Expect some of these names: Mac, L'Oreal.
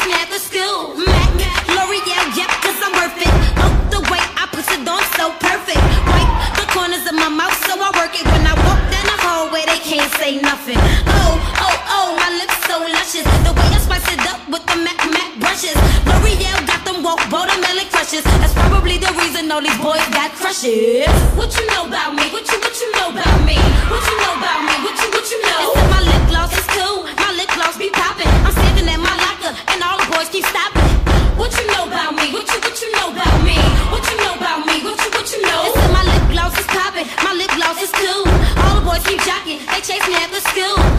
is never still. Mac, L'Oreal, yep, cause I'm worth it. Look the way I put it on, so perfect. Wipe the corners of my mouth, so I work it. When I walk down the hallway, they can't say nothing. Oh, my lips so luscious. The way I spice it up with the Mac brushes. L'Oreal got them watermelon crushes. That's probably the reason all these boys got crushes. What you know about me? What you know about me? What you know about me? What you know? Except my lip gloss is cool. My lip gloss be popping. I'm standing at my locker, and all the boys keep stopping. What you know about me? What you know about me? What you know about me? What you know? Except my lip gloss is popping. My lip gloss is cool. All the boys keep jocking. They chase me after school.